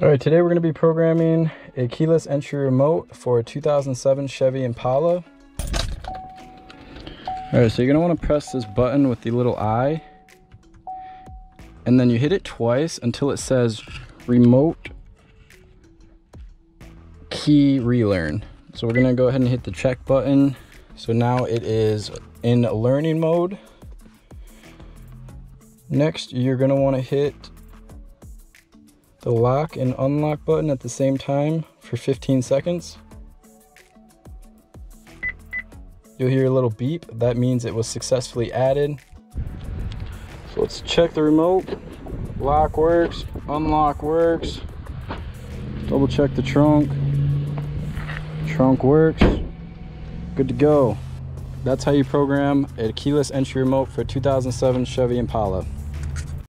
All right, today we're going to be programming a keyless entry remote for a 2007 Chevy Impala. All right, so you're going to want to press this button with the little eye, and then you hit it twice until it says remote key relearn. So we're going to go ahead and hit the check button. So now it is in learning mode. Next, you're going to want to hit the lock and unlock button at the same time for 15 seconds. You'll hear a little beep. That means it was successfully added. So let's check the remote. Lock works, unlock works. Double check the trunk. Trunk works. Good to go. That's how you program a keyless entry remote for a 2007 Chevy Impala.